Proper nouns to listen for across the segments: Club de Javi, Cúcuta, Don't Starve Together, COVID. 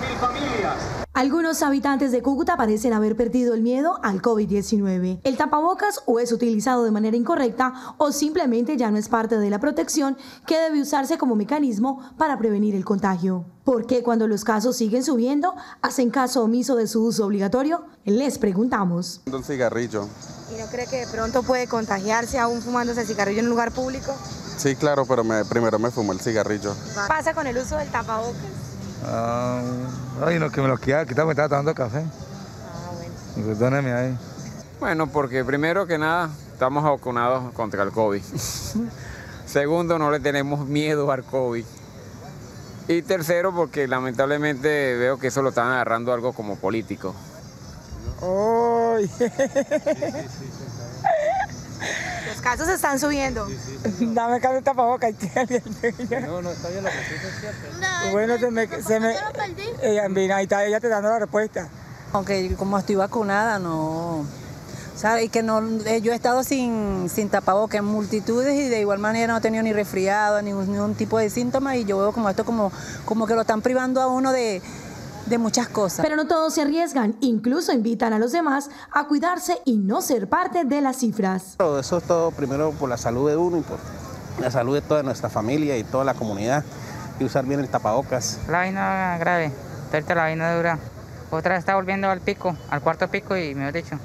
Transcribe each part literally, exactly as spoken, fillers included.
mil familias. Algunos habitantes de Cúcuta parecen haber perdido el miedo al COVID diecinueve. El tapabocas o es utilizado de manera incorrecta o simplemente ya no es parte de la protección que debe usarse como mecanismo para prevenir el contagio. ¿Por qué cuando los casos siguen subiendo hacen caso omiso de su uso obligatorio? Les preguntamos. Un cigarrillo. ¿Y no cree que de pronto puede contagiarse aún fumándose el cigarrillo en un lugar público? Sí, claro, pero me, primero me fumo el cigarrillo. ¿Qué pasa con el uso del tapabocas? Ah, ay, no, que me lo quitaba, que me estaba tomando café. Ah, bueno. Perdóneme ahí. Bueno, porque primero que nada, estamos vacunados contra el COVID. Segundo, no le tenemos miedo al COVID. Y tercero, porque lamentablemente veo que eso lo están agarrando algo como político. Oh, yeah. sí, sí, sí, los casos están subiendo. Sí, sí, sí, sí, dame acá un tapabocas. No, no, está bien, la respuesta es cierta. No, bueno, no, se me... No, se me no perdí. Ella, mira, ahí está, ella te dando la respuesta. Aunque como estoy vacunada, no... O sea, y que no, yo he estado sin, sin tapabocas en multitudes y de igual manera no he tenido ni resfriado, ni ningún tipo de síntoma, y yo veo como esto como, como que lo están privando a uno de... de muchas cosas. Pero no todos se arriesgan, incluso invitan a los demás a cuidarse y no ser parte de las cifras. Pero eso es todo, primero por la salud de uno y por la salud de toda nuestra familia y toda la comunidad, y usar bien el tapabocas. La vaina grave, ahorita la vaina dura, otra está volviendo al pico, al cuarto pico, y mejor dicho,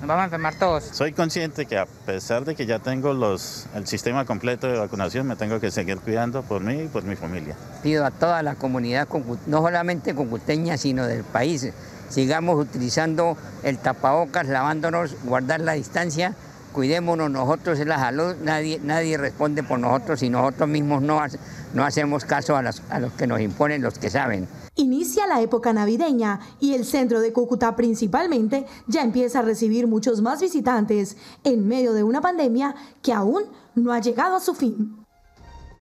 nos vamos a enfermar todos. Soy consciente que a pesar de que ya tengo los, el sistema completo de vacunación, me tengo que seguir cuidando por mí y por mi familia. Pido a toda la comunidad, no solamente concuteña, sino del país, sigamos utilizando el tapabocas, lavándonos, guardar la distancia, cuidémonos nosotros, es la salud, nadie, nadie responde por nosotros y nosotros mismos no, no hacemos caso a los, a los que nos imponen, los que saben. Inicia la época navideña y el centro de Cúcuta principalmente ya empieza a recibir muchos más visitantes en medio de una pandemia que aún no ha llegado a su fin.